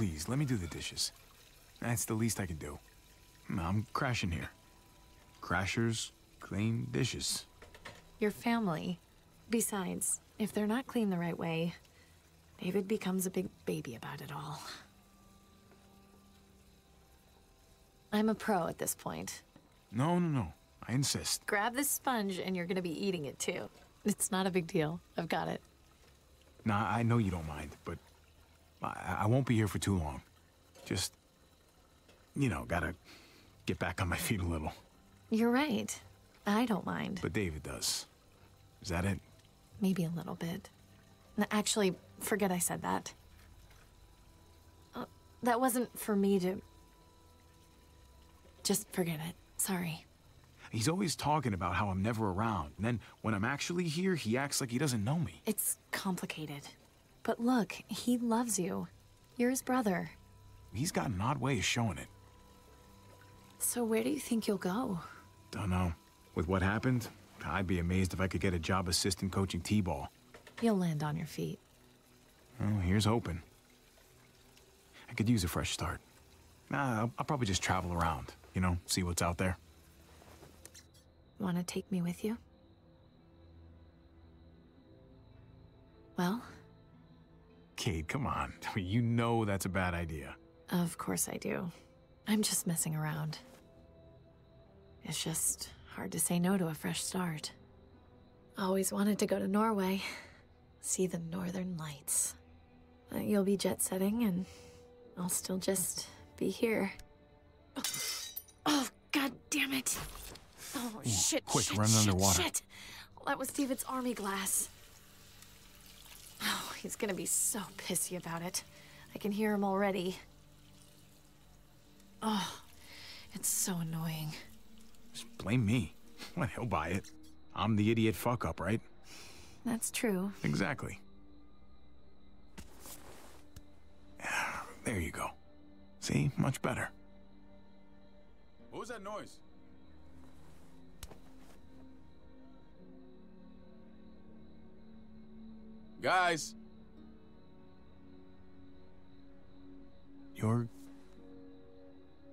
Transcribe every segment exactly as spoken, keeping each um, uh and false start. Please, let me do the dishes. That's the least I can do. I'm crashing here. Crashers clean dishes. Your family. Besides, if they're not cleaned the right way, David becomes a big baby about it all. I'm a pro at this point. No, no, no. I insist. Grab this sponge and you're gonna be eating it too. It's not a big deal. I've got it. Nah, I know you don't mind, but I, I won't be here for too long. Just, you know, gotta get back on my feet a little. You're right. I don't mind. But David does. Is that it? Maybe a little bit. No, actually, forget I said that. Uh, that wasn't for me to... Just forget it. Sorry. He's always talking about how I'm never around, and then when I'm actually here, he acts like he doesn't know me. It's complicated. But look, he loves you. You're his brother. He's got an odd way of showing it. So where do you think you'll go? Dunno. With what happened, I'd be amazed if I could get a job assistant coaching T-ball. You'll land on your feet. Well, here's hoping. I could use a fresh start. Nah, I'll, I'll probably just travel around, you know, see what's out there. Want to take me with you? Well? Kate, come on. You know that's a bad idea. Of course I do. I'm just messing around. It's just hard to say no to a fresh start. Always wanted to go to Norway. See the northern lights. But you'll be jet-setting and I'll still just be here. Oh, oh God damn it. Oh, Ooh, shit, quick, shit, run shit, underwater. shit. Well, that was David's army glass. Oh, he's gonna be so pissy about it. I can hear him already. Oh, it's so annoying. Just blame me. Well, he'll buy it. I'm the idiot fuck-up, right? That's true. Exactly. There you go. See? Much better. What was that noise? Guys! You're...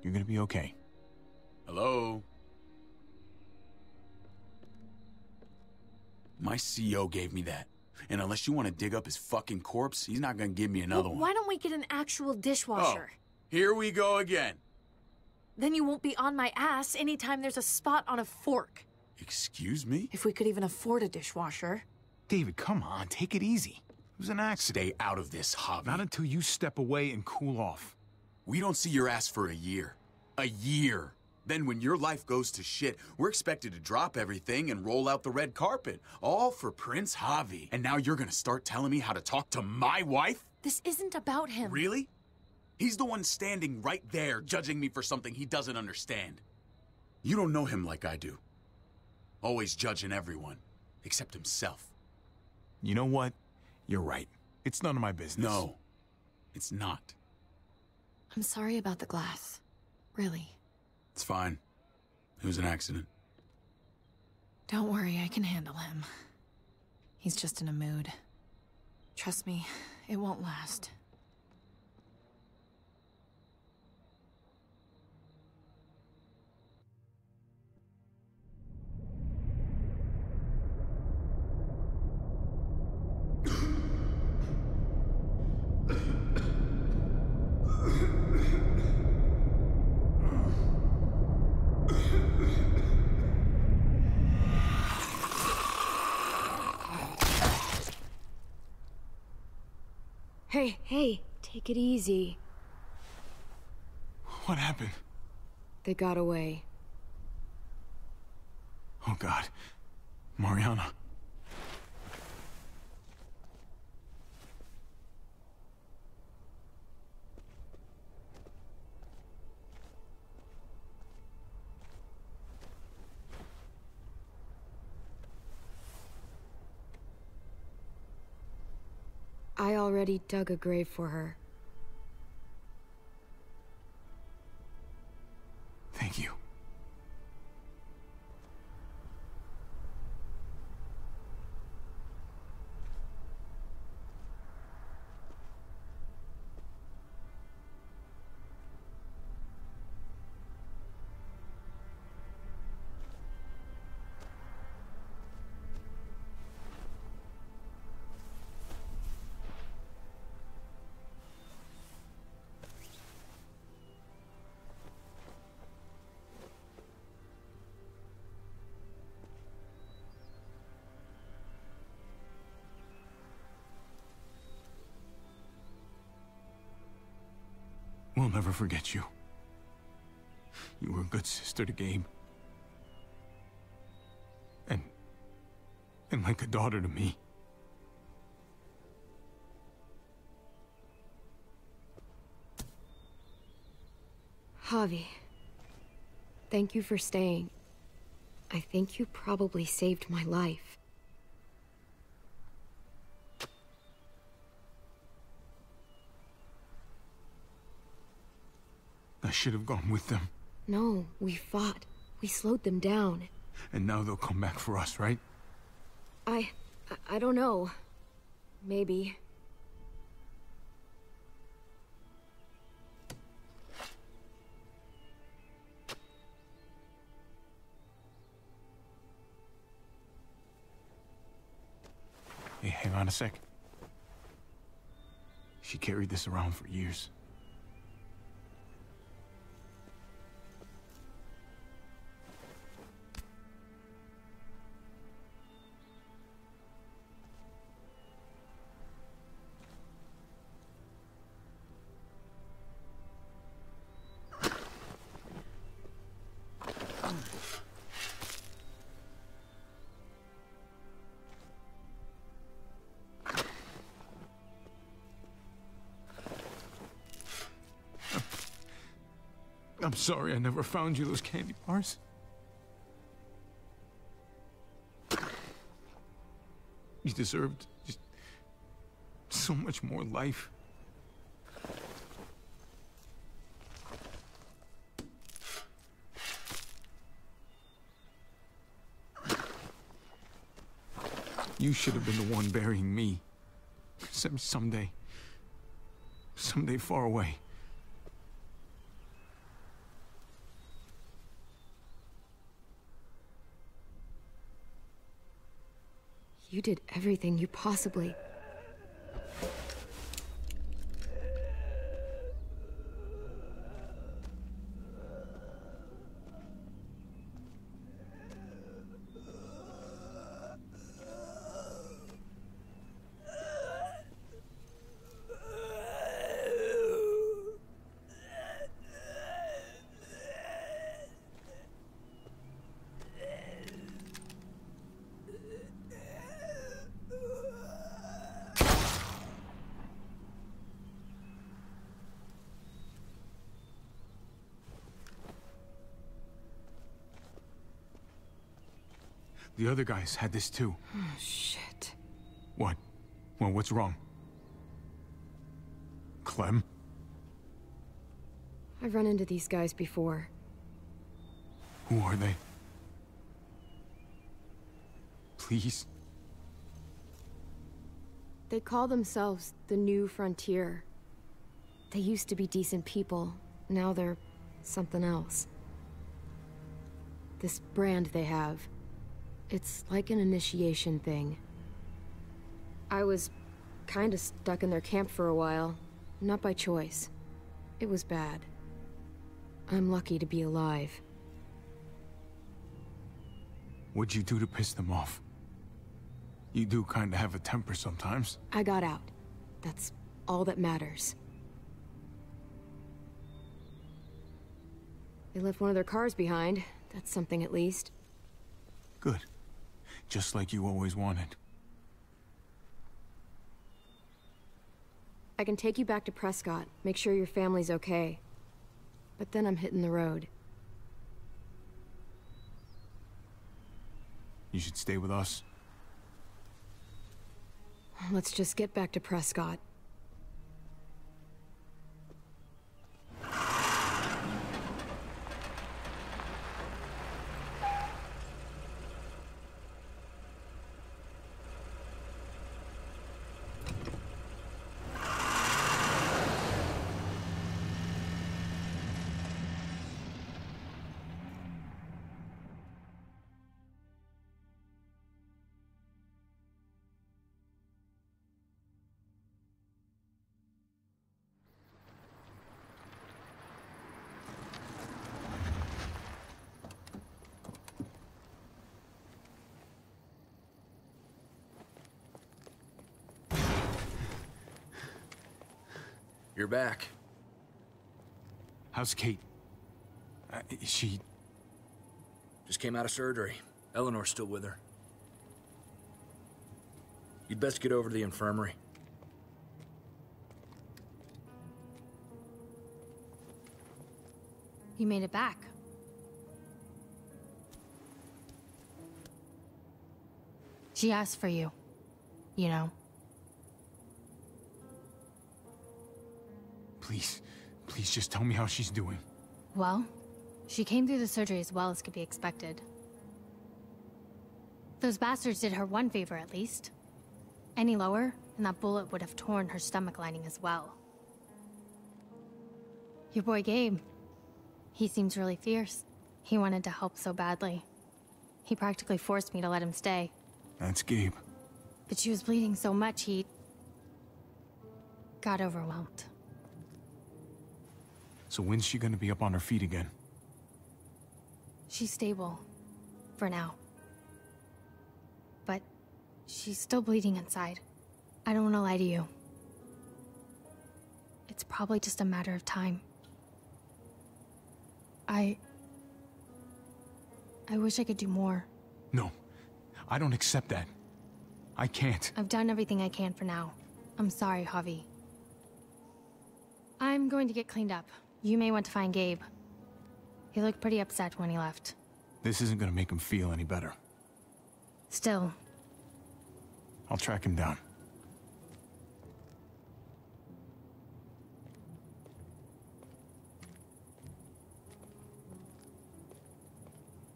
You're gonna be okay. Hello? My C E O gave me that. And unless you want to dig up his fucking corpse, he's not gonna give me another well, one. Why don't we get an actual dishwasher? Oh, here we go again. Then you won't be on my ass anytime there's a spot on a fork. Excuse me? If we could even afford a dishwasher. David, come on, take it easy. It was an accident. Stay out of this, Harvey. Not until you step away and cool off. We don't see your ass for a year. A year. Then when your life goes to shit, we're expected to drop everything and roll out the red carpet. All for Prince Javi. And now you're gonna start telling me how to talk to my wife? This isn't about him. Really? He's the one standing right there, judging me for something he doesn't understand. You don't know him like I do. Always judging everyone, except himself. You know what? You're right. It's none of my business. No, it's not. I'm sorry about the glass. Really. It's fine. It was an accident. Don't worry, I can handle him. He's just in a mood. Trust me, it won't last. Hey, hey, take it easy. What happened? They got away. Oh God, Mariana. I already dug a grave for her. Thank you. I'll never forget you. You were a good sister to Gabe. And... and like a daughter to me. Javi, thank you for staying. I think you probably saved my life. I should have gone with them. No, we fought. We slowed them down. And now they'll come back for us, right? I... I don't know. Maybe. Hey, hang on a sec. She carried this around for years. I'm sorry I never found you those candy bars. You deserved just so much more life. You should have been the one burying me. Some someday. Someday far away. You did everything you possibly. The other guys had this too. Oh, shit. What? Well, what's wrong? Clem? I've run into these guys before. Who are they? Please? They call themselves the New Frontier. They used to be decent people. Now they're something else. This brand they have. It's like an initiation thing. I was kinda stuck in their camp for a while, not by choice. It was bad. I'm lucky to be alive. What'd you do to piss them off? You do kinda have a temper sometimes. I got out. That's all that matters. They left one of their cars behind. That's something at least. Good. Just like you always wanted. I can take you back to Prescott, make sure your family's okay. But then I'm hitting the road. You should stay with us. Let's just get back to Prescott. You're back. How's Kate? Uh, she... Just came out of surgery. Eleanor's still with her. You'd best get over to the infirmary. You made it back. She asked for you, you know. Please, please just tell me how she's doing. Well, she came through the surgery as well as could be expected. Those bastards did her one favor at least. Any lower, and that bullet would have torn her stomach lining as well. Your boy Gabe, he seems really fierce. He wanted to help so badly. He practically forced me to let him stay. That's Gabe. But she was bleeding so much he... got overwhelmed. So when's she gonna be up on her feet again? She's stable. For now. But she's still bleeding inside. I don't want to lie to you. It's probably just a matter of time. I... I wish I could do more. No. I don't accept that. I can't. I've done everything I can for now. I'm sorry, Javi. I'm going to get cleaned up. You may want to find Gabe. He looked pretty upset when he left. This isn't going to make him feel any better. Still. I'll track him down.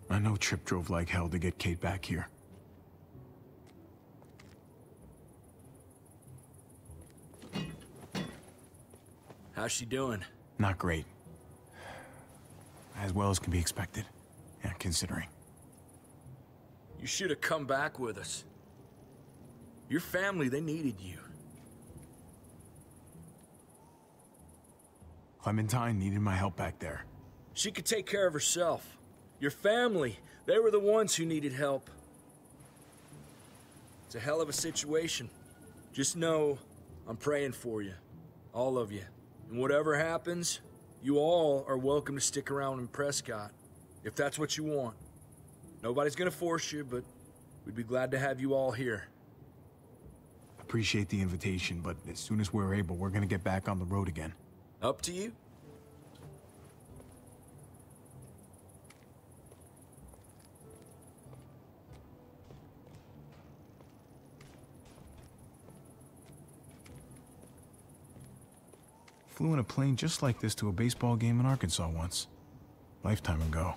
I know Trip drove like hell to get Kate back here. How's she doing? Not great. As well as can be expected. Yeah, considering. You should have come back with us. Your family, they needed you. Clementine needed my help back there. She could take care of herself. Your family, they were the ones who needed help. It's a hell of a situation. Just know, I'm praying for you. All of you. And whatever happens, you all are welcome to stick around in Prescott, if that's what you want. Nobody's gonna force you, but we'd be glad to have you all here. Appreciate the invitation, but as soon as we're able, we're gonna get back on the road again. Up to you. Flew in a plane just like this to a baseball game in Arkansas once. Lifetime ago.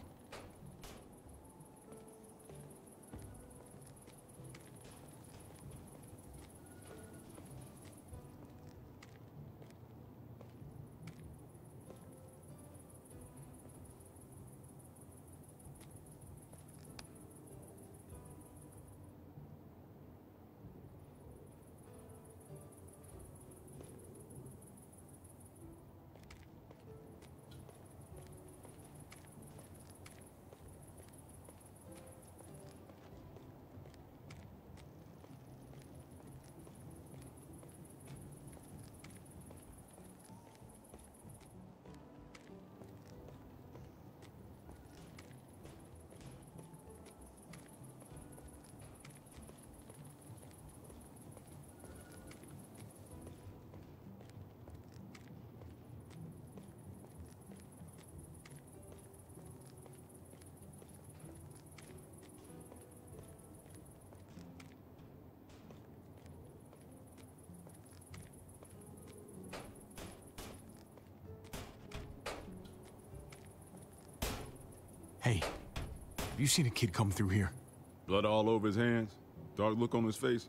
Hey, have you seen a kid come through here? Blood all over his hands, dark look on his face.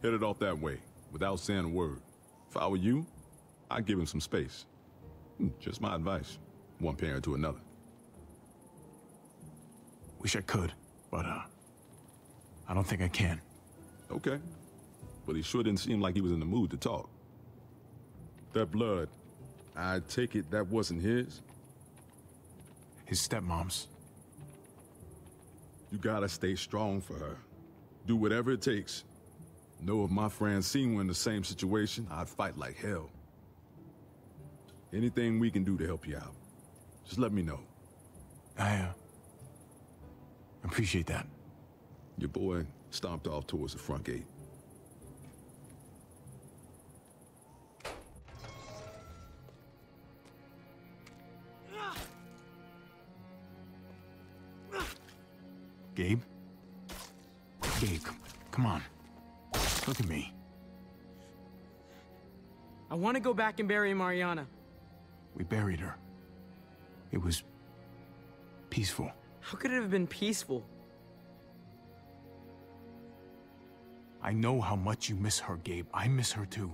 Headed off that way, without saying a word. If I were you, I'd give him some space. Just my advice, one parent to another. Wish I could, but uh, I don't think I can. Okay, but he sure didn't seem like he was in the mood to talk. That blood, I take it that wasn't his? His stepmom's. You gotta stay strong for her. Do whatever it takes. Know if my Francine were in the same situation, I'd fight like hell. Anything we can do to help you out, just let me know. I uh, appreciate that. Your boy stomped off towards the front gate. Gabe? Gabe, come on. Look at me. I want to go back and bury Mariana. We buried her. It was peaceful. How could it have been peaceful? I know how much you miss her, Gabe. I miss her too.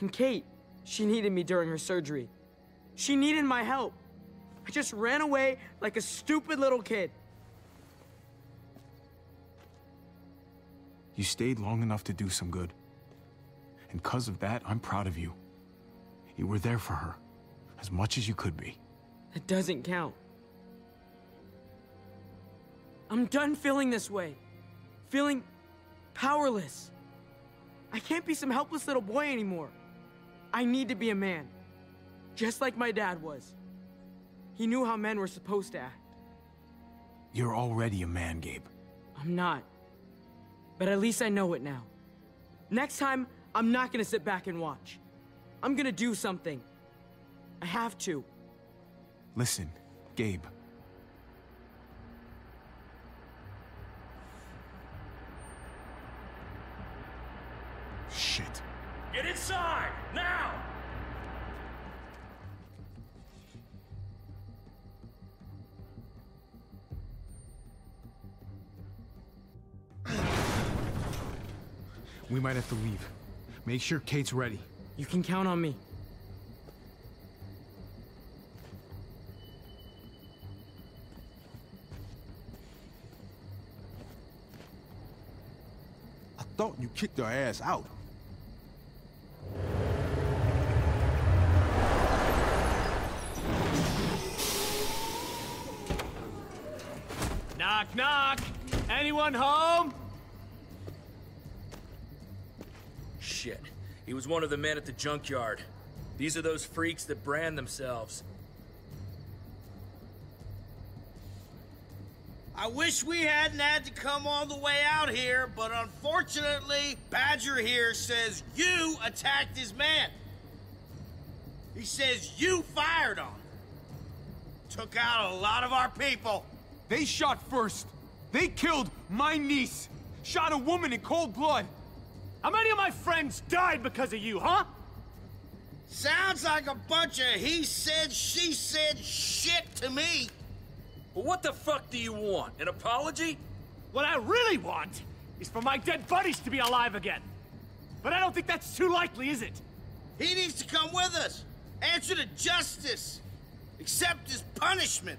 And Kate, she needed me during her surgery. She needed my help. I just ran away like a stupid little kid. You stayed long enough to do some good. And because of that, I'm proud of you. You were there for her, as much as you could be. That doesn't count. I'm done feeling this way. Feeling powerless. I can't be some helpless little boy anymore. I need to be a man. Just like my dad was. He knew how men were supposed to act. You're already a man, Gabe. I'm not. But at least I know it now. Next time, I'm not gonna sit back and watch. I'm gonna do something. I have to. Listen, Gabe. Shit. Get inside, now! We might have to leave. Make sure Kate's ready. You can count on me. I thought you kicked her ass out. Knock, knock! Anyone home? Shit. He was one of the men at the junkyard. These are those freaks that brand themselves. I wish we hadn't had to come all the way out here, but unfortunately, Badger here says you attacked his man. He says you fired on him. Took out a lot of our people. They shot first. They killed my niece. Shot a woman in cold blood. How many of my friends died because of you, huh? Sounds like a bunch of he said, she said shit to me. But what the fuck do you want? An apology? What I really want is for my dead buddies to be alive again. But I don't think that's too likely, is it? He needs to come with us. Answer to justice. Accept his punishment.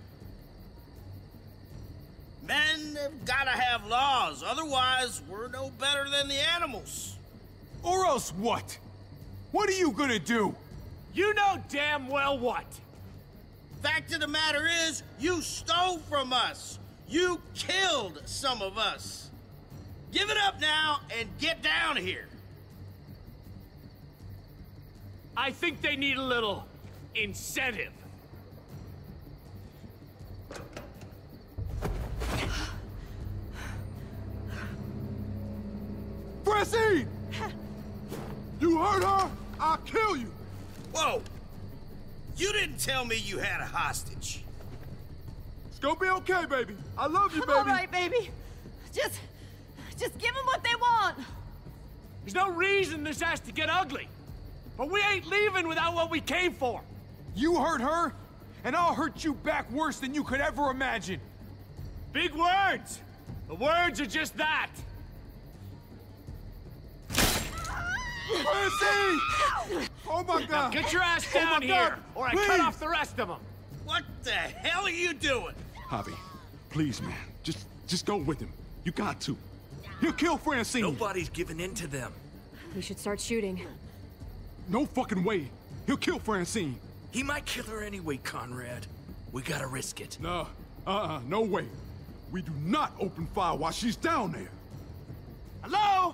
Men have gotta have laws, otherwise we're no better than the animals. Or else what? What are you gonna do? You know damn well what. Fact of the matter is, you stole from us. You killed some of us. Give it up now and get down here. I think they need a little incentive. Francine! You hurt her, I'll kill you! Whoa! You didn't tell me you had a hostage. It's gonna be okay, baby. I love you, I'm baby. All right, baby. Just... just give them what they want. There's no reason this has to get ugly. But we ain't leaving without what we came for. You hurt her, and I'll hurt you back worse than you could ever imagine. Big words! The words are just that. Mercy! Oh my God! Now get your ass down oh here, or I please. Cut off the rest of them. What the hell are you doing? Javi, please, man, just just go with him. You got to. He'll kill Francine. Nobody's giving in to them. We should start shooting. No fucking way. He'll kill Francine. He might kill her anyway, Conrad. We gotta risk it. No, uh-uh, no way. We do not open fire while she's down there. Hello?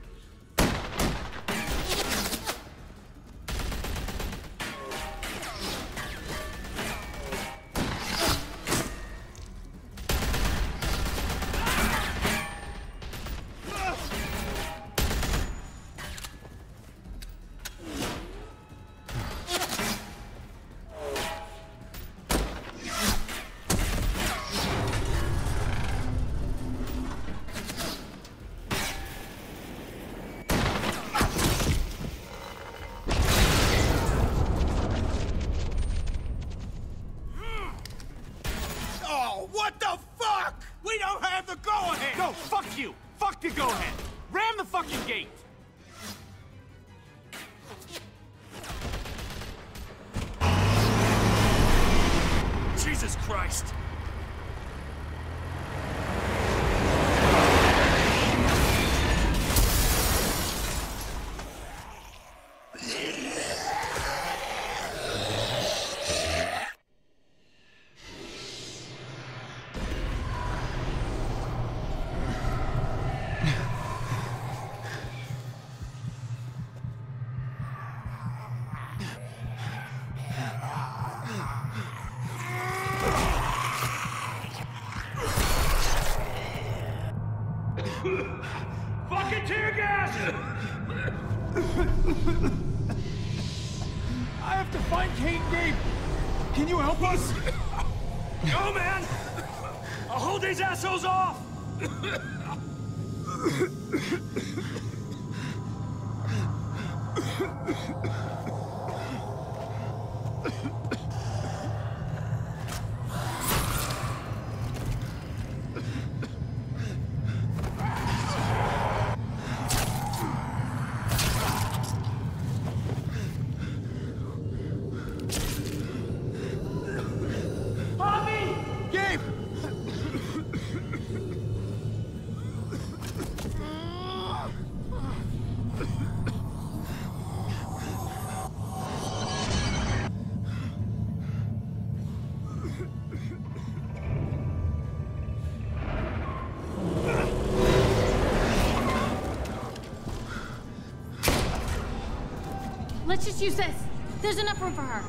Let's just use this. There's enough room for her.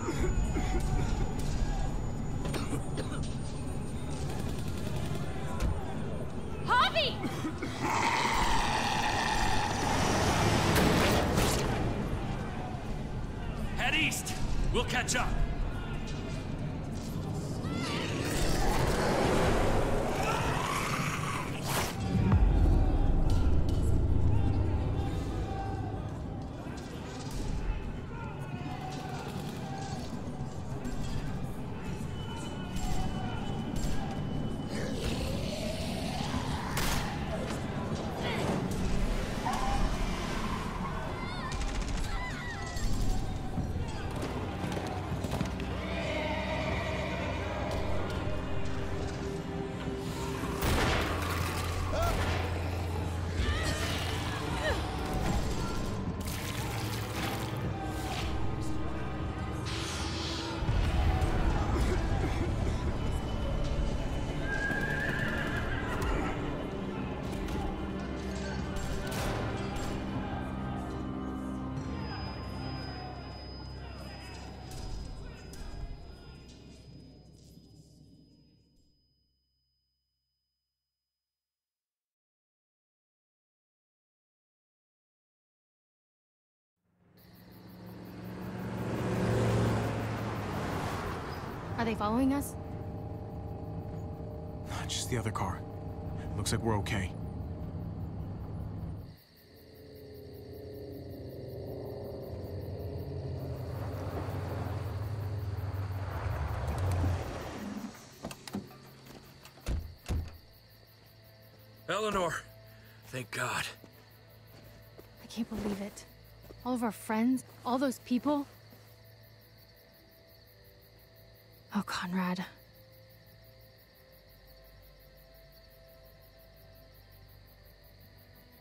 Javi! Head east. We'll catch up. Are they following us? Not just the other car. Looks like we're okay. Eleanor, thank God. I can't believe it. All of our friends, all those people. Oh, Conrad.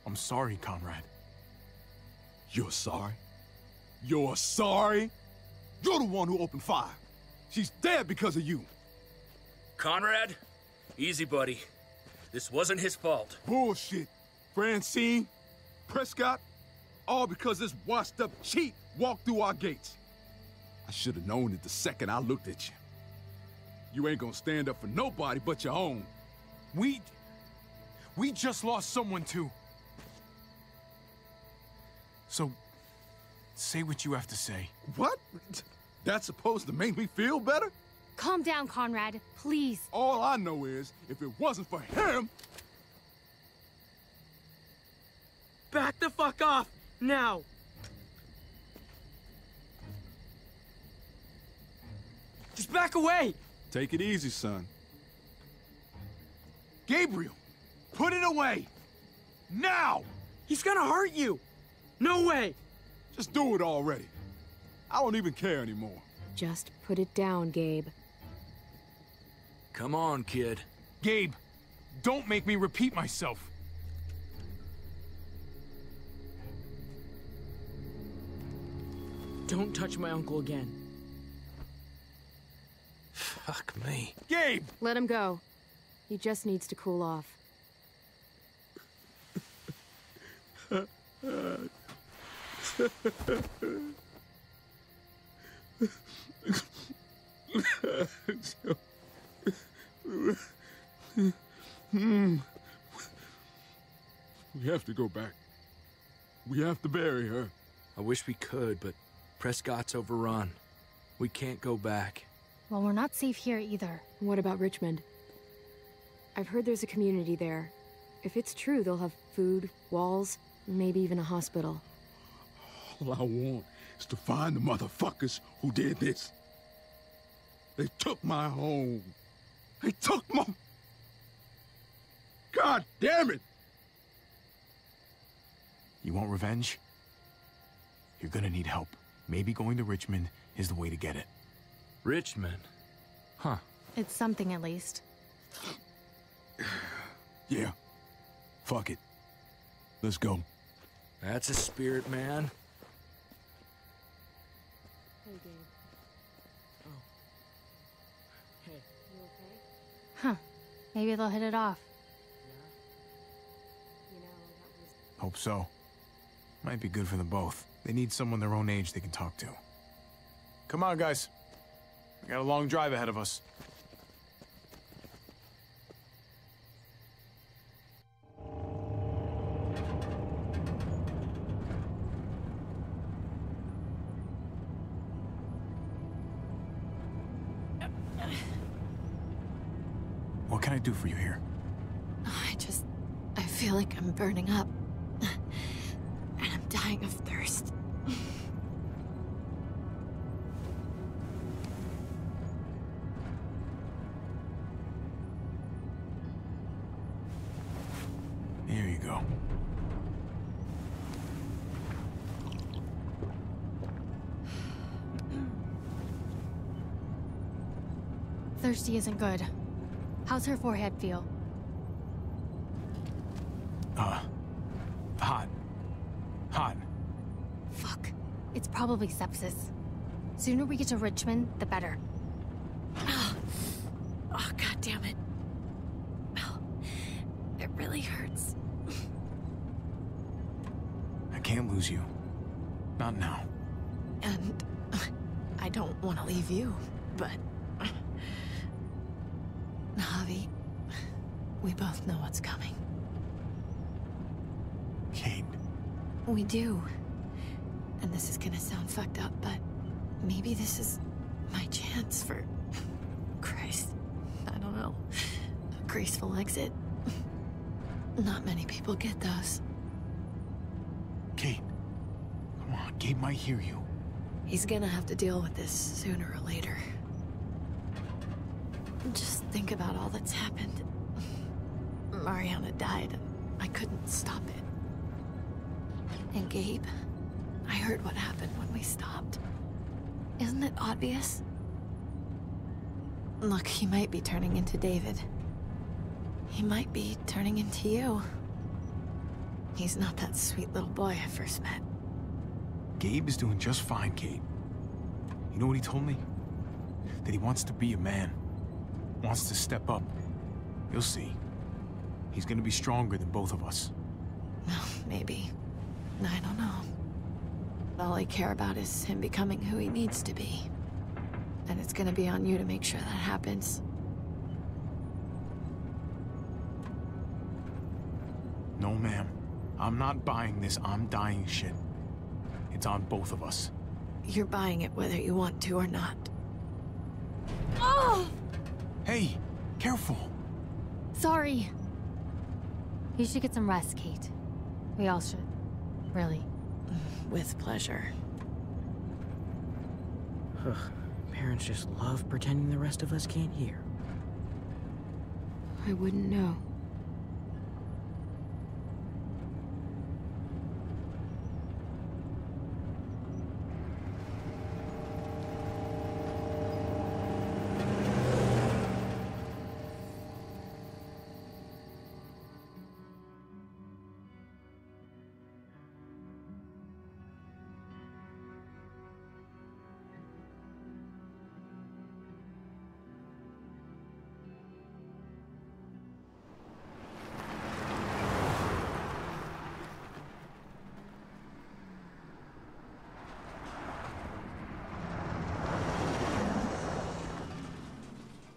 I'm sorry, Conrad. You're sorry? You're sorry? You're the one who opened fire. She's dead because of you. Conrad, easy, buddy. This wasn't his fault. Bullshit. Francine, Prescott, all because this washed-up cheat walked through our gates. I should have known it the second I looked at you. You ain't gonna stand up for nobody but your own. We... we just lost someone, too. So, say what you have to say. What? That's supposed to make me feel better? Calm down, Conrad, please. All I know is, if it wasn't for him... Back the fuck off, now! Just back away! Take it easy, son. Gabriel, put it away! Now! He's gonna hurt you! No way! Just do it already. I don't even care anymore. Just put it down, Gabe. Come on, kid. Gabe, don't make me repeat myself. Don't touch my uncle again. Fuck me. Gabe! Let him go. He just needs to cool off. We have to go back. We have to bury her. I wish we could, but Prescott's overrun. We can't go back. Well, we're not safe here either. What about Richmond? I've heard there's a community there. If it's true, they'll have food, walls, maybe even a hospital. All I want is to find the motherfuckers who did this. They took my home. They took my... God damn it! You want revenge? You're gonna need help. Maybe going to Richmond is the way to get it. Richmond? Huh. It's something at least. Yeah. Fuck it. Let's go. That's a spirit, man. Hey, Gabe. Oh. Hey. You okay? Huh. Maybe they'll hit it off. Yeah. You know, that was... Hope so. Might be good for them both. They need someone their own age they can talk to. Come on, guys. We got a long drive ahead of us. What can I do for you here? I just... I feel like I'm burning up. Dying of thirst. Here you go. Thirsty isn't good. How's her forehead feel? Uh, hot. Hot. Fuck. It's probably sepsis. Sooner we get to Richmond, the better. Oh, oh god damn it. Oh, it really hurts. I can't lose you. Not now. And uh, I don't want to leave you, but... Uh, Javi, we both know what's coming. Kate. We do. And this is gonna sound fucked up, but maybe this is my chance for... Christ, I don't know. A graceful exit. Not many people get those. Kate. Come on, Gabe might hear you. He's gonna have to deal with this sooner or later. Just think about all that's happened. Mariana died, and I couldn't stop it. And Gabe, I heard what happened when we stopped. Isn't it obvious? Look, he might be turning into David. He might be turning into you. He's not that sweet little boy I first met. Gabe is doing just fine, Kate. You know what he told me? That he wants to be a man. Wants to step up. You'll see. He's gonna be stronger than both of us. Well, maybe. I don't know. All I care about is him becoming who he needs to be. And it's gonna be on you to make sure that happens. No, ma'am. I'm not buying this I'm dying shit. It's on both of us. You're buying it whether you want to or not. Oh! Hey, careful. Sorry. You should get some rest, Kate. We all should. Really. With pleasure. Ugh. Parents just love pretending the rest of us can't hear. I wouldn't know.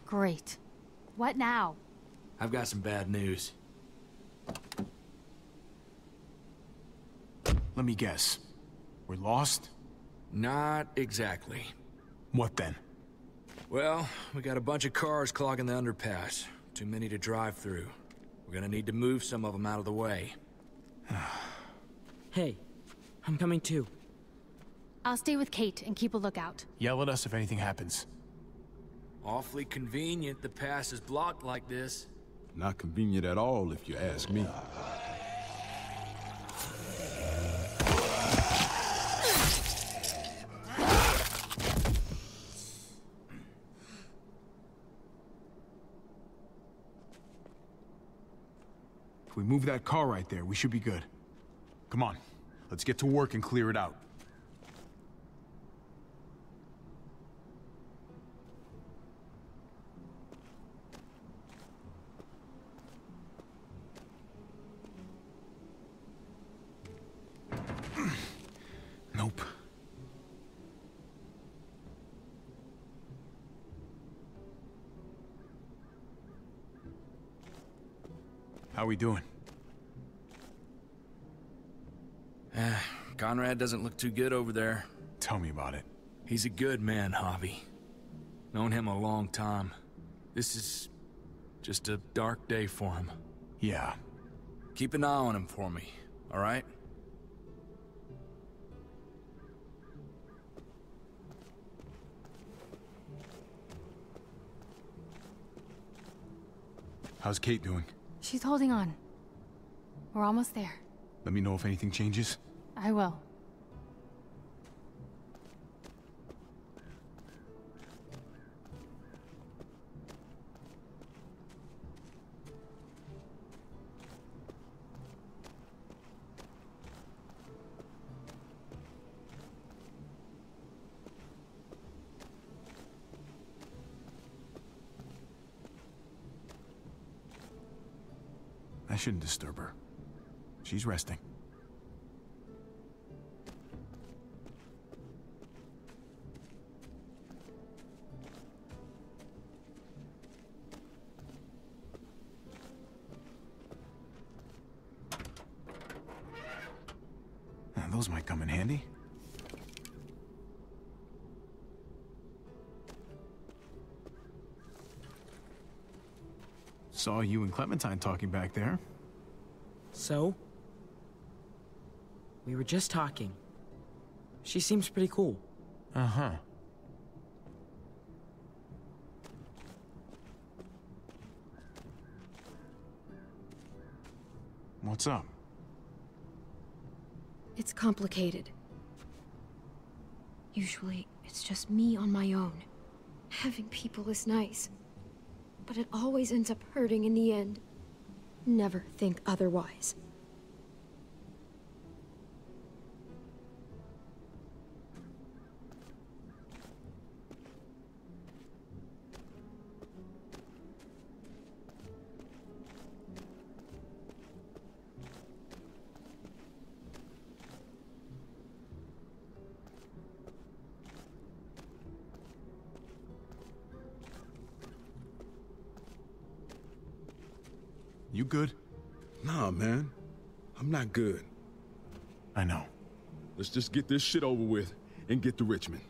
Great. What now? I've got some bad news. Let me guess. We're lost? Not exactly. What then? Well, we got a bunch of cars clogging the underpass. Too many to drive through. We're gonna need to move some of them out of the way. Hey, I'm coming too. I'll stay with Kate and keep a lookout. Yell at us if anything happens. Awfully convenient the pass is blocked like this. Not convenient at all, if you ask me. If we move that car right there, we should be good. Come on, let's get to work and clear it out. How are we doing? Uh, Conrad doesn't look too good over there. Tell me about it. He's a good man, Javi. Known him a long time. This is just a dark day for him. Yeah. Keep an eye on him for me, all right? How's Kate doing? She's holding on. We're almost there. Let me know if anything changes. I will. I shouldn't disturb her. She's resting. Now, those might come in handy. Saw you and Clementine talking back there. So? We were just talking. She seems pretty cool. Uh-huh. What's up? It's complicated. Usually, it's just me on my own. Having people is nice. But it always ends up hurting in the end. Never think otherwise. You good? Nah, man. I'm not good. I know. Let's just get this shit over with and get to Richmond.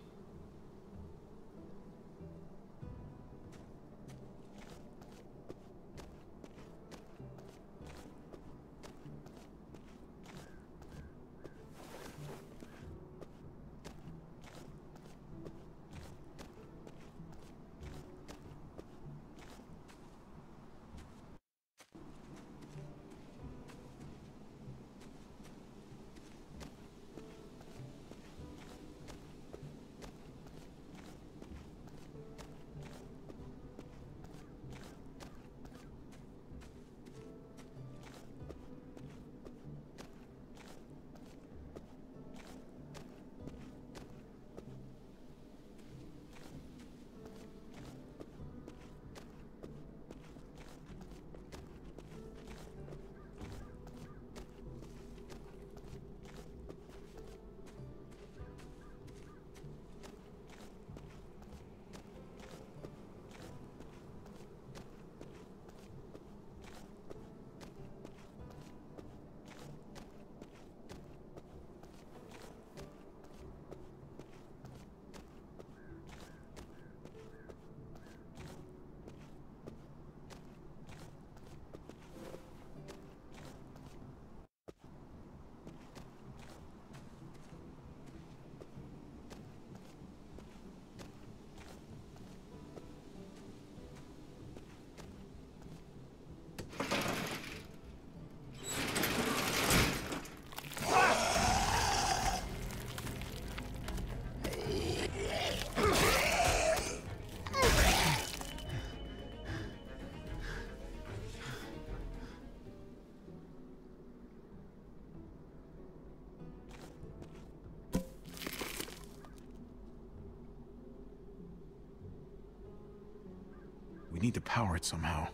We need to power it somehow.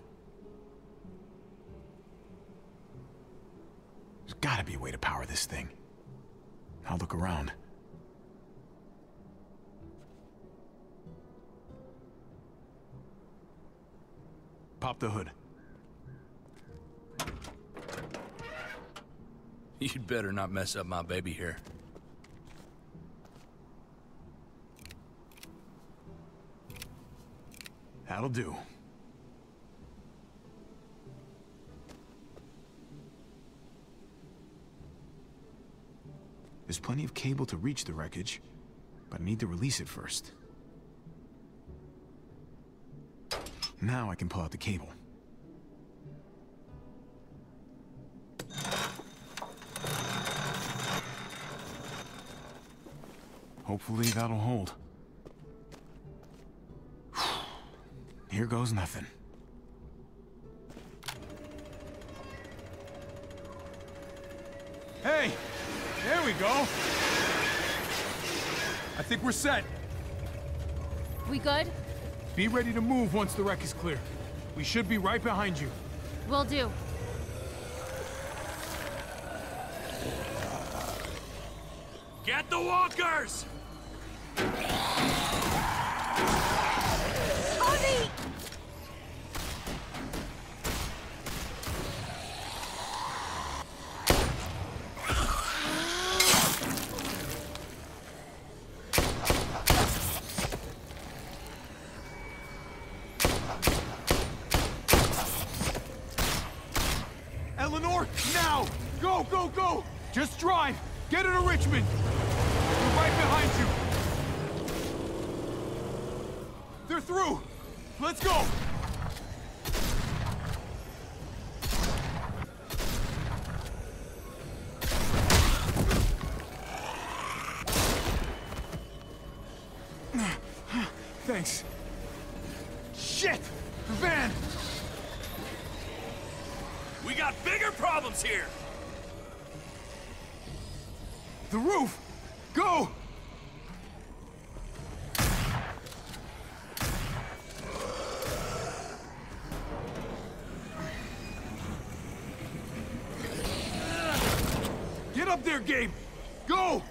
There's gotta be a way to power this thing. I'll look around. Pop the hood. You'd better not mess up my baby here. That'll do. There's plenty of cable to reach the wreckage, but I need to release it first. Now I can pull out the cable. Hopefully that'll hold. Here goes nothing. Hey! There we go! I think we're set. We good? Be ready to move once the wreck is clear. We should be right behind you. Will do. Get the walkers! Harvey! Eleanor, now! Go, go, go! Just drive! Get her to Richmond! We're right behind you! They're through! Let's go! Thanks. Shit! The van! We got bigger problems here! The roof! Go! Up there, Gabe! Go!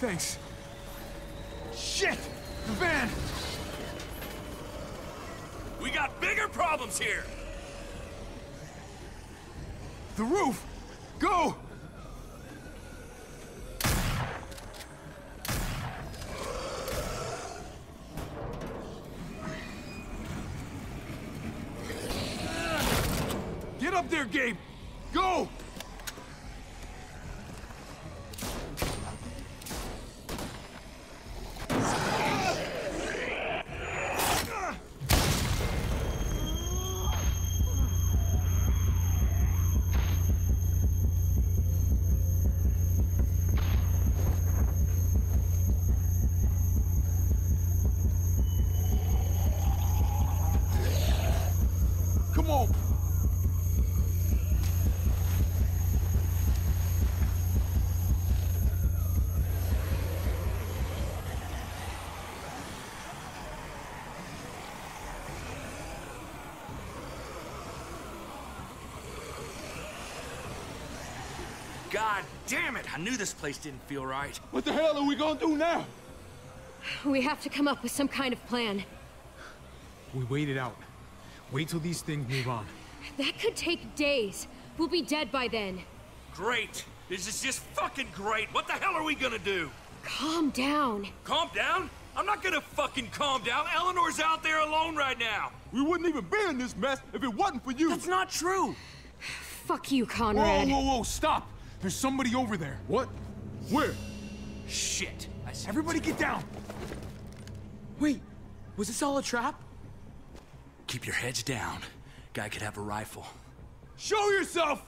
Thanks. Shit! The van! We got bigger problems here! The roof! Go! Get up there, Gabe! Go! God damn it! I knew this place didn't feel right. What the hell are we gonna do now? We have to come up with some kind of plan. We wait it out. Wait till these things move on. That could take days. We'll be dead by then. Great. This is just fucking great. What the hell are we gonna do? Calm down. Calm down? I'm not gonna fucking calm down. Eleanor's out there alone right now. We wouldn't even be in this mess if it wasn't for you. That's not true. Fuck you, Conrad. Whoa, whoa, whoa, stop. There's somebody over there. What? Where? Shit. I see. Everybody get down. Wait, was this all a trap? Keep your heads down. Guy could have a rifle. Show yourself!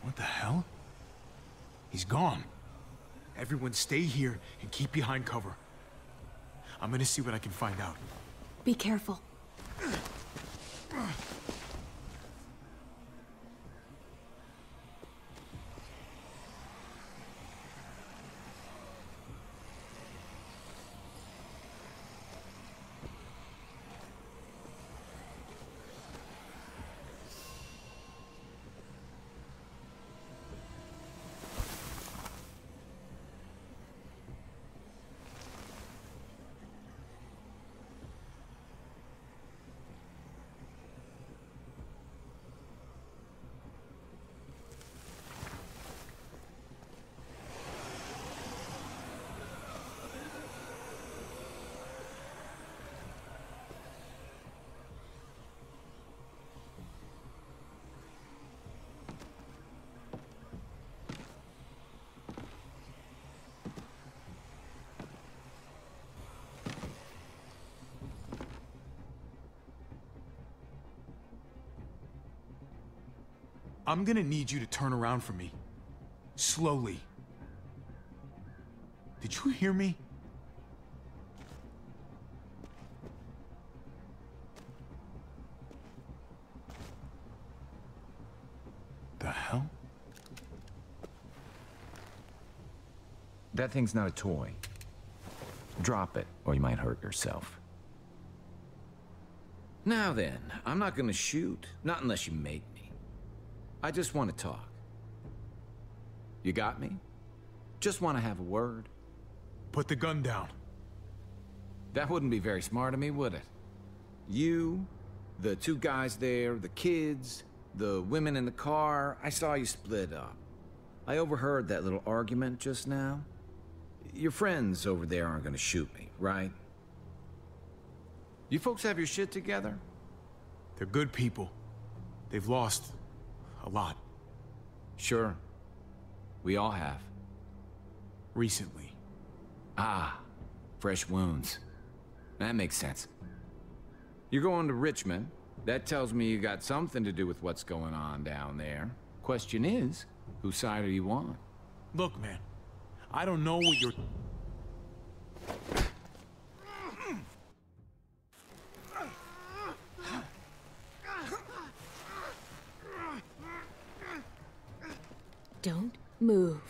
What the hell? He's gone. Everyone stay here and keep behind cover. I'm gonna see what I can find out. Be careful. I'm gonna need you to turn around for me. Slowly. Did you hear me? The hell? That thing's not a toy. Drop it, or you might hurt yourself. Now then, I'm not gonna shoot. Not unless you make me. I just want to talk. You got me? Just want to have a word. Put the gun down. That wouldn't be very smart of me, would it? You, the two guys there, the kids, the women in the car, I saw you split up. I overheard that little argument just now. Your friends over there aren't going to shoot me, right? You folks have your shit together? They're good people. They've lost... a lot. Sure. We all have. Recently. Ah. Fresh wounds. That makes sense. You're going to Richmond. That tells me you got something to do with what's going on down there. Question is, whose side are you on? Look, man. I don't know what you're... Don't move.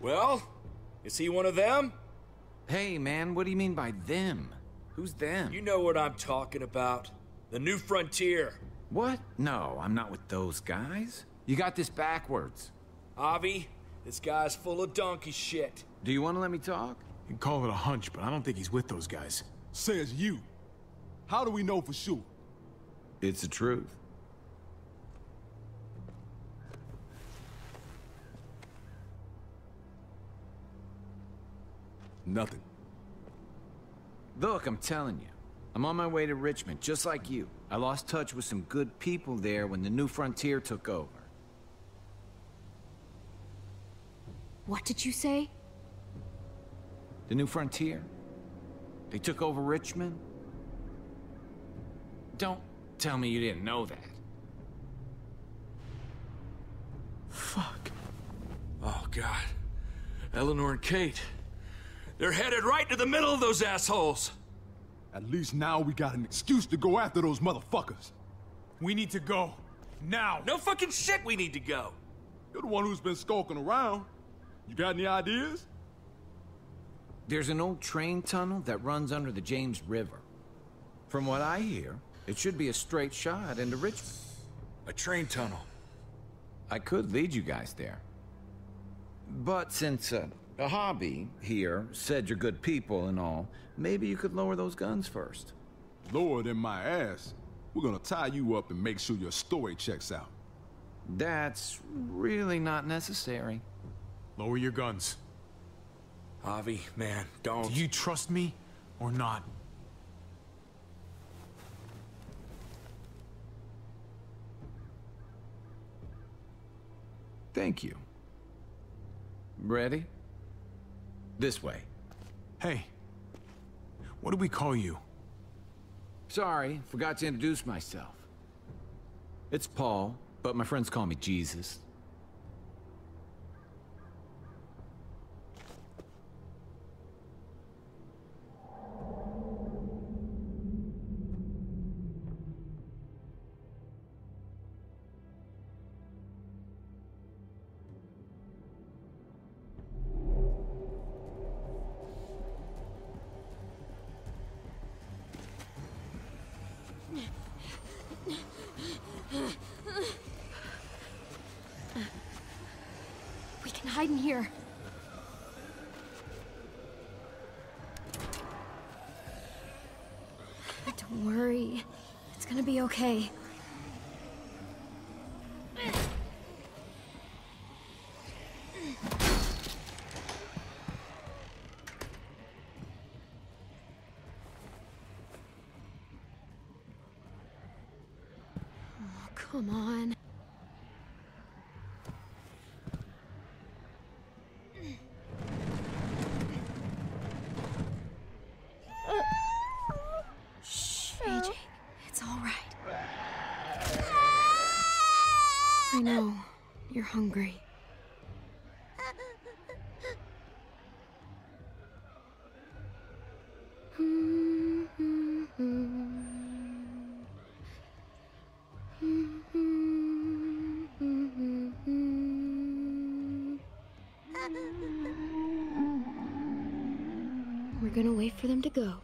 Well, is he one of them? Hey, man, what do you mean by them? Who's them? You know what I'm talking about. The New Frontier. What? No, I'm not with those guys. You got this backwards. Javi, this guy's full of donkey shit. Do you want to let me talk? You can call it a hunch, but I don't think he's with those guys. Says you. How do we know for sure? It's the truth. Nothing. Look, I'm telling you. I'm on my way to Richmond, just like you. I lost touch with some good people there when the New Frontier took over. What did you say? The New Frontier. They took over Richmond. Don't tell me you didn't know that. Fuck. Oh, God. Eleanor and Kate. They're headed right to the middle of those assholes! At least now we got an excuse to go after those motherfuckers. We need to go. Now! No fucking shit we need to go! You're the one who's been skulking around. You got any ideas? There's an old train tunnel that runs under the James River. From what I hear, it should be a straight shot into Richmond. A train tunnel. I could lead you guys there. But since, uh... the hobby here said you're good people and all. Maybe you could lower those guns first. Lower than my ass? We're gonna tie you up and make sure your story checks out. That's really not necessary. Lower your guns. Javi, man, don't. Do you trust me or not? Thank you. Ready? This way. Hey, what do we call you? Sorry, forgot to introduce myself. It's Paul, but my friends call me Jesus. Okay. Oh, come on. Hungry. We're gonna wait for them to go,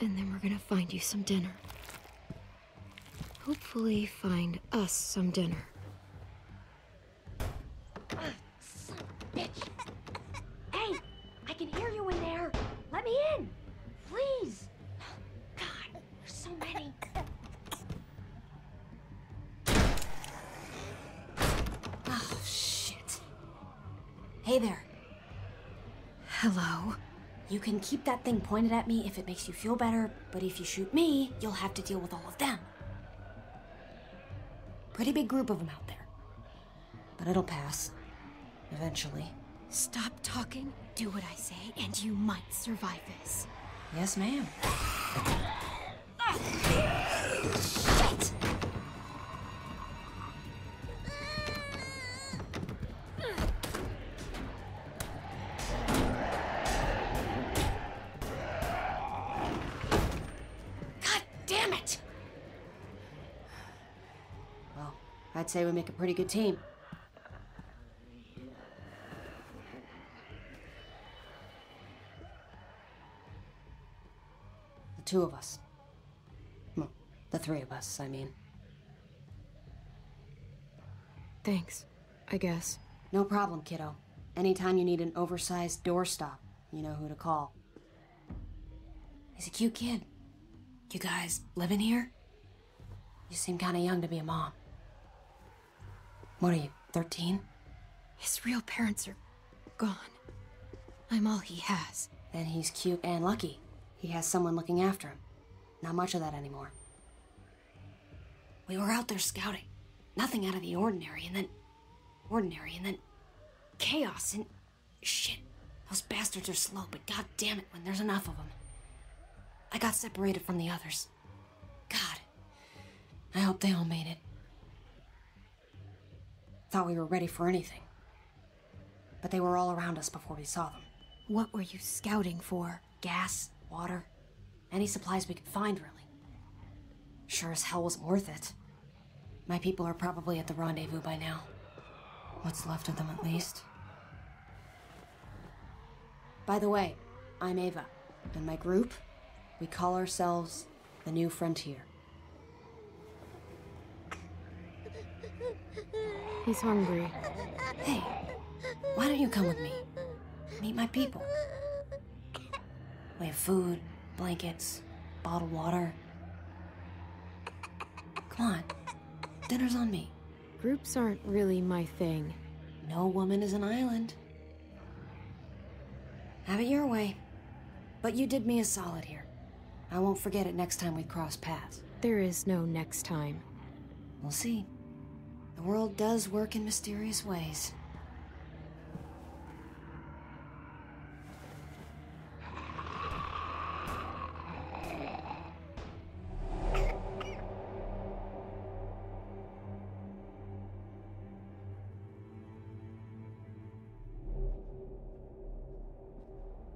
and then we're gonna find you some dinner. Hopefully, find us some dinner. Keep that thing pointed at me if it makes you feel better, but if you shoot me, you'll have to deal with all of them. Pretty big group of them out there. But it'll pass. Eventually. Stop talking, do what I say, and you might survive this. Yes, ma'am. Shit! I'd say we make a pretty good team. two of us. Well, the three of us, I mean. Thanks, I guess. No problem, kiddo. Anytime you need an oversized doorstop, you know who to call. He's a cute kid. You guys living here? You seem kind of young to be a mom. What are you, thirteen? His real parents are gone. I'm all he has. And he's cute and lucky. He has someone looking after him. Not much of that anymore. We were out there scouting. Nothing out of the ordinary, and then... Ordinary, and then... Chaos, and... Shit. Those bastards are slow, but goddamn it, when there's enough of them. I got separated from the others. God. I hope they all made it. Thought we were ready for anything. But they were all around us before we saw them. What were you scouting for? Gas, water, any supplies we could find, really. Sure as hell wasn't worth it. My people are probably at the rendezvous by now. What's left of them, at least. By the way, I'm Ava, and my group, we call ourselves the New Frontier. He's hungry. Hey, why don't you come with me? Meet my people. We have food, blankets, bottled water. Come on. Dinner's on me. Groups aren't really my thing. No woman is an island. Have it your way. But you did me a solid here. I won't forget it next time we cross paths. There is no next time. We'll see. The world does work in mysterious ways.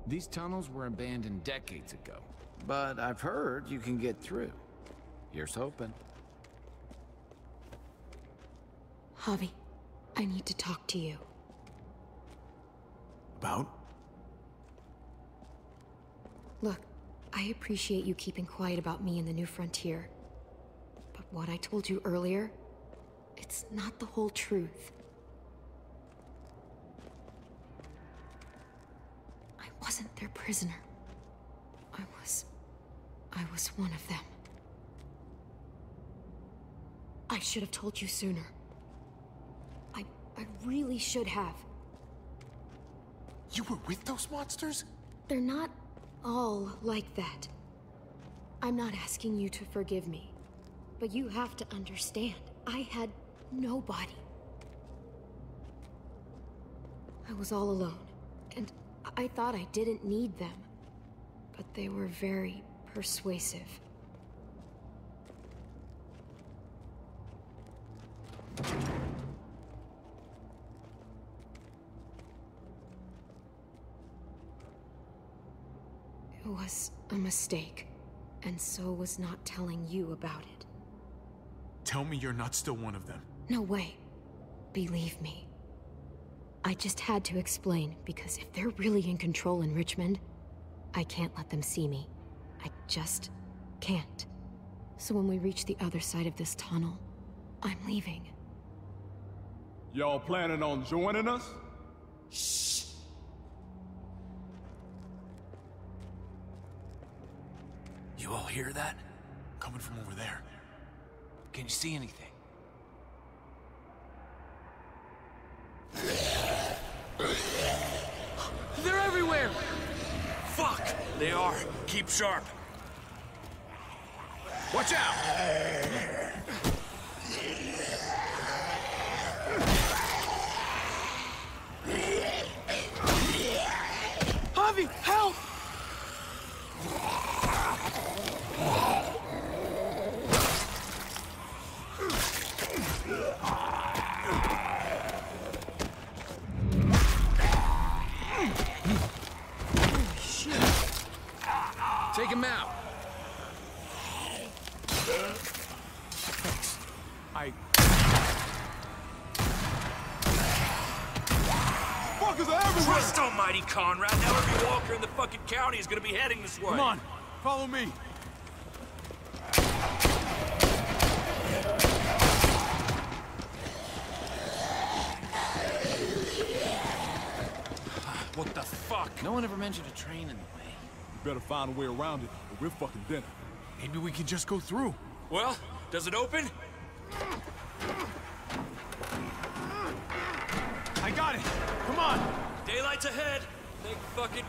These tunnels were abandoned decades ago. But I've heard you can get through. Here's hoping. Javi, I need to talk to you. About? Look, I appreciate you keeping quiet about me and the New Frontier. But what I told you earlier, it's not the whole truth. I wasn't their prisoner. I was... I was one of them. I should have told you sooner. I really should have. You were with those monsters? They're not all like that. I'm not asking you to forgive me, but you have to understand, I had nobody. I was all alone, and I thought I didn't need them, but they were very persuasive. Was a mistake, and so was not telling you about it. Tell me you're not still one of them. No way. Believe me. I just had to explain, because if they're really in control in Richmond, I can't let them see me. I just can't. So when we reach the other side of this tunnel, I'm leaving. Y'all planning on joining us? Shh. You all hear that? Coming from over there. Can you see anything? They're everywhere! Fuck! They are. Keep sharp. Watch out! Harvey, help! Take him out. Thanks. I... Fuckers are everywhere! Trust almighty Conrad. Now every walker in the fucking county is gonna be heading this way. Come on. Follow me. What the fuck? No one ever mentioned a train in the way. You better find a way around it, or we're fucking dead. Maybe we can just go through. Well, does it open? I got it! Come on! Daylight's ahead! Thank fucking...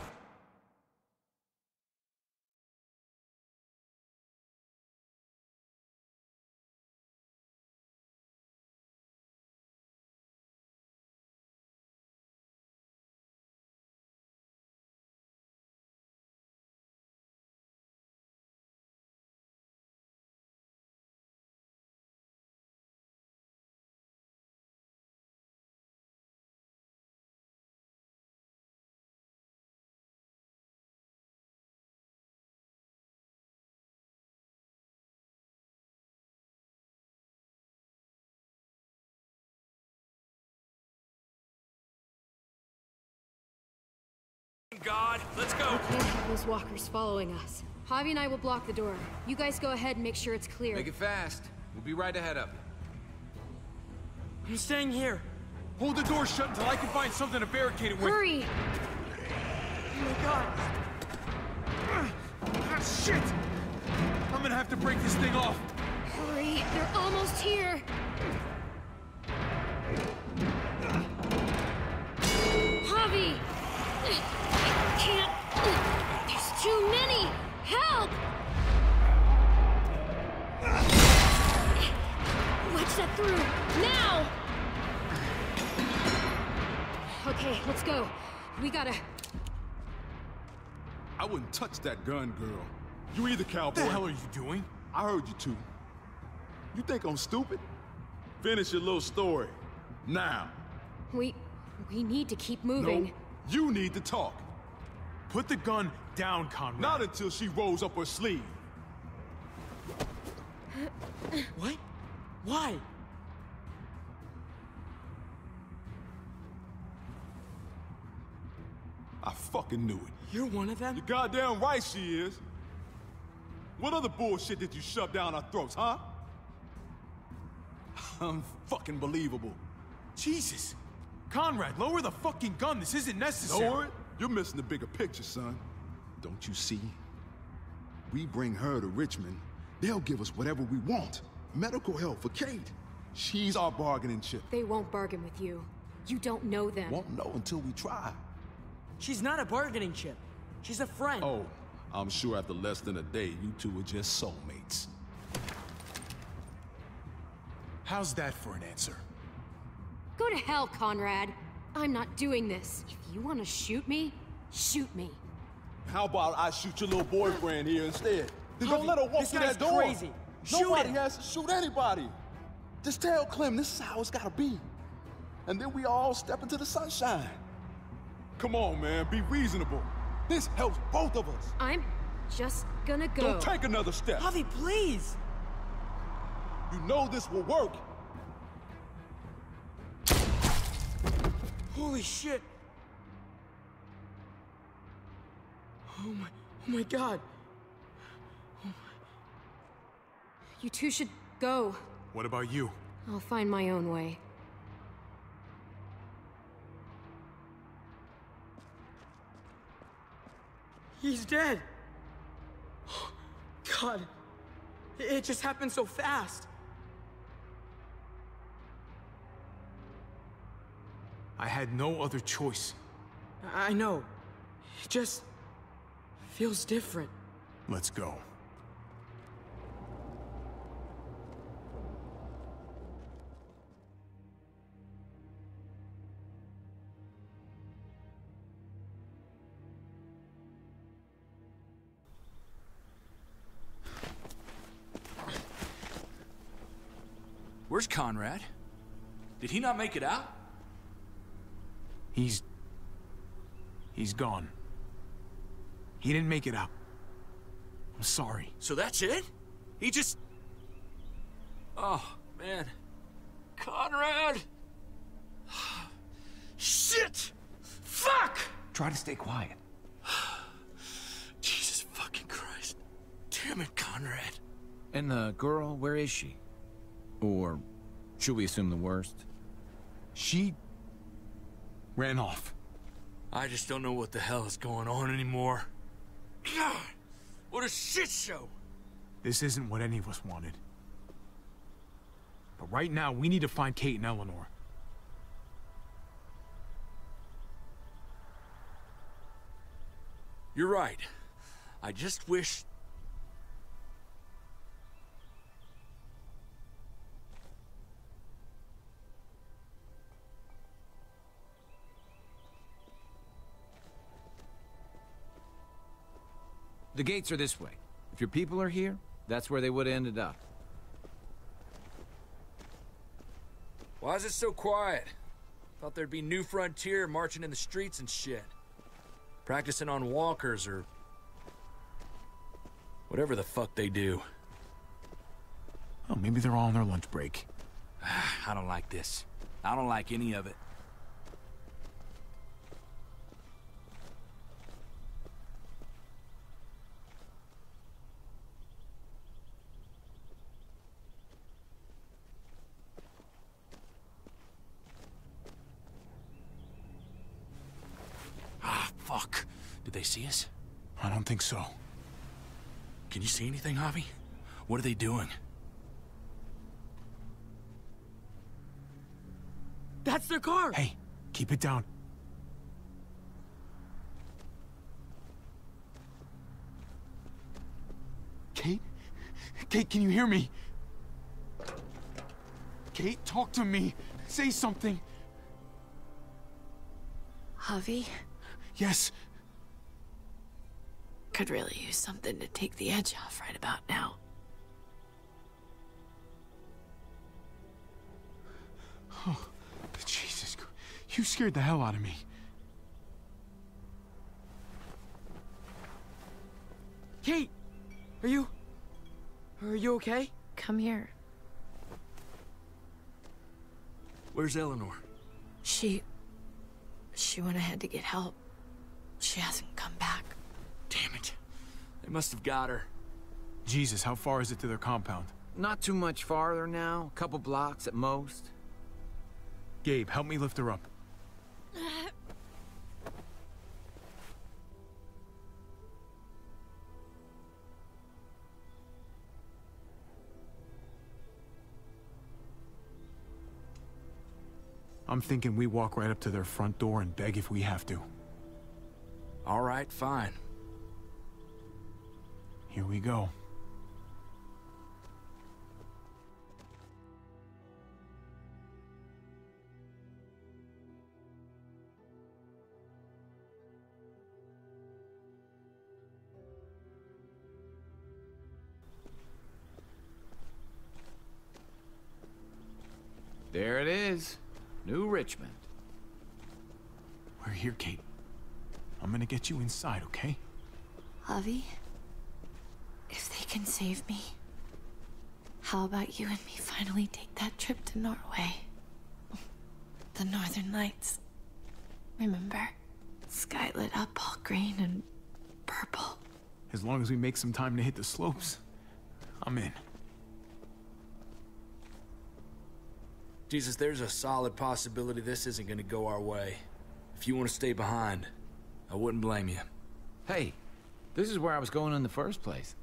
God, let's go. Okay, those walkers following us. Javi and I will block the door. You guys go ahead and make sure it's clear. Make it fast. We'll be right ahead of you. I'm staying here. Hold the door shut until I can find something to barricade it with. Hurry! Oh my god. Ah, shit! I'm gonna have to break this thing off. Hurry, they're almost here. Javi! Can't. There's too many. Help! Watch that through now. Okay, let's go. We gotta. I wouldn't touch that gun, girl. You either, cowboy. What the hell are you doing? I heard you two. You think I'm stupid? Finish your little story now. We we need to keep moving. No, you need to talk. Put the gun down, Conrad. Not until she rolls up her sleeve. What? Why? I fucking knew it. You're one of them? You're goddamn right she is. What other bullshit did you shove down our throats, huh? Unfucking believable. Jesus. Conrad, lower the fucking gun. This isn't necessary. Lower it? You're missing the bigger picture, son. Don't you see? We bring her to Richmond, they'll give us whatever we want. Medical help for Kate. She's our bargaining chip. They won't bargain with you. You don't know them. Won't know until we try. She's not a bargaining chip. She's a friend. Oh, I'm sure after less than a day, you two are just soulmates. How's that for an answer? Go to hell, Conrad. I'm not doing this. If you want to shoot me, shoot me. How about I shoot your little boyfriend here instead? Then don't let her walk through that door. Crazy. Nobody has to shoot anybody. Just tell Clem this is how it's gotta be. And then we all step into the sunshine. Come on, man, be reasonable. This helps both of us. I'm just gonna go. Don't take another step. Javi, please. You know this will work. Holy shit! Oh my, oh my god! Oh my. You two should go. What about you? I'll find my own way. He's dead! Oh, god, it just happened so fast. I had no other choice. I know. It just feels different. Let's go. Where's Conrad? Did he not make it out? He's... He's gone. He didn't make it out. I'm sorry. So that's it? He just... Oh, man. Conrad! Shit! Fuck! Try to stay quiet. Jesus fucking Christ. Damn it, Conrad. And the girl, where is she? Or should we assume the worst? She... ran off. I just don't know what the hell is going on anymore. God, what a shit show! This isn't what any of us wanted. But right now, we need to find Kate and Eleanor. You're right. I just wish... The gates are this way. If your people are here, that's where they would have ended up. Why is it so quiet? Thought there'd be New Frontier marching in the streets and shit. Practicing on walkers or... whatever the fuck they do. Oh, maybe they're all on their lunch break. I don't like this. I don't like any of it. Fuck. Did they see us? I don't think so. Can you see anything, Javi? What are they doing? That's their car! Hey, keep it down. Kate? Kate, can you hear me? Kate, talk to me. Say something. Javi? Yes. Could really use something to take the edge off right about now. Oh, Jesus. You scared the hell out of me. Kate! Are you... are you okay? Come here. Where's Eleanor? She... she went ahead to get help. She hasn't come back. Damn it. They must have got her. Jesus, how far is it to their compound? Not too much farther now. A couple blocks at most. Gabe, help me lift her up. I'm thinking we walk right up to their front door and beg if we have to. All right, fine. Here we go. There it is. New Richmond. We're here, Kate. I'm gonna get you inside, okay? Javi, if they can save me, how about you and me finally take that trip to Norway? The Northern Lights. Remember? Sky lit up all green and purple. As long as we make some time to hit the slopes, I'm in. Jesus, there's a solid possibility this isn't gonna go our way. If you want to stay behind, I wouldn't blame you. Hey, this is where I was going in the first place.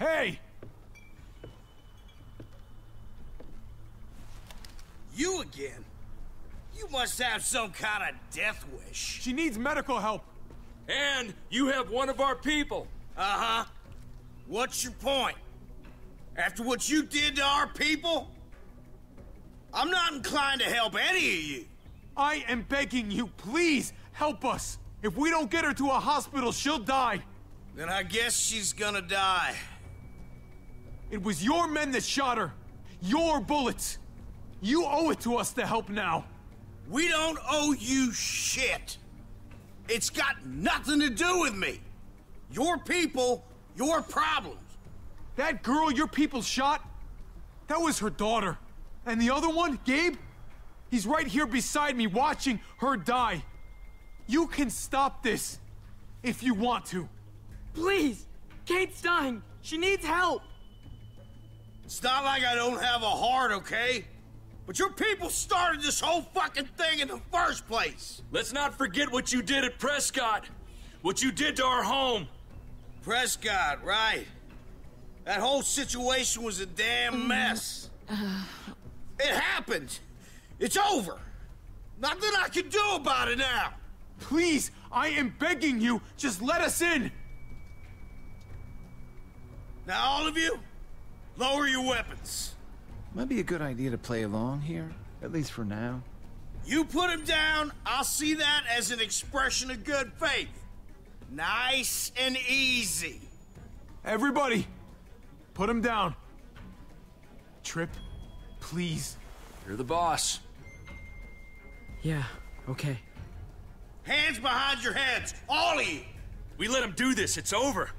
Hey! You again? You must have some kind of death wish. She needs medical help. And you have one of our people. Uh-huh. What's your point? After what you did to our people? I'm not inclined to help any of you. I am begging you, please help us. If we don't get her to a hospital, she'll die. Then I guess she's gonna die. It was your men that shot her. Your bullets. You owe it to us to help now. We don't owe you shit. It's got nothing to do with me. Your people, your problems. That girl your people shot, that was her daughter. And the other one, Gabe? He's right here beside me, watching her die. You can stop this, if you want to. Please! Kate's dying! She needs help! It's not like I don't have a heart, okay? But your people started this whole fucking thing in the first place. Let's not forget what you did at Prescott. What you did to our home. Prescott, right. That whole situation was a damn mess. Uh, uh... It happened. It's over. Nothing I can do about it now. Please, I am begging you, just let us in. Now, all of you, lower your weapons. Might be a good idea to play along here, at least for now. You put him down, I'll see that as an expression of good faith. Nice and easy. Everybody, put him down. Trip, please. You're the boss. Yeah, okay. Hands behind your heads, all of you. We let him do this, it's over.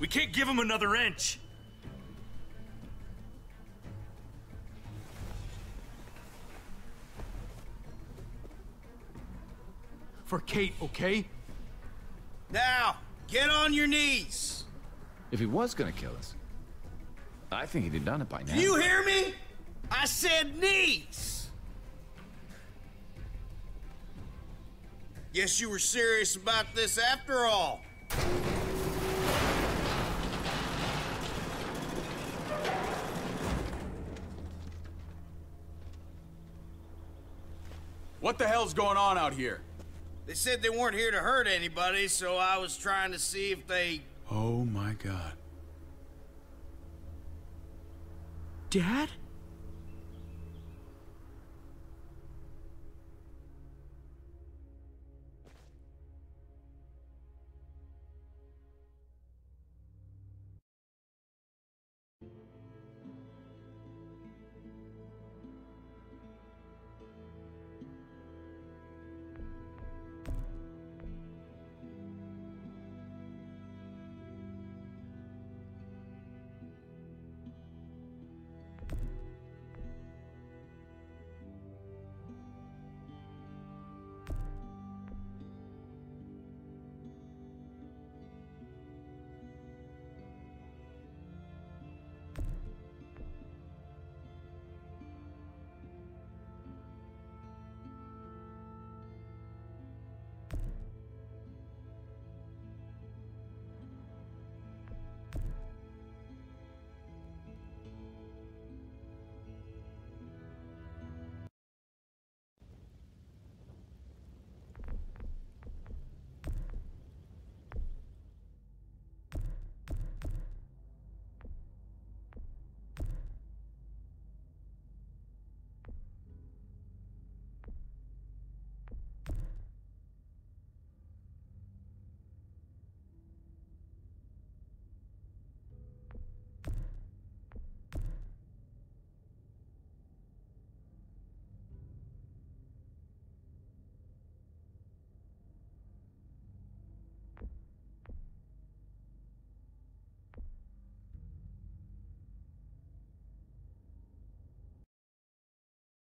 We can't give him another inch. For Kate, okay? Now, get on your knees. If he was gonna kill us, I think he'd have done it by now. Do you hear me? I said knees. Guess you were serious about this after all. What the hell's going on out here? They said they weren't here to hurt anybody, so I was trying to see if they... Oh my God. Dad?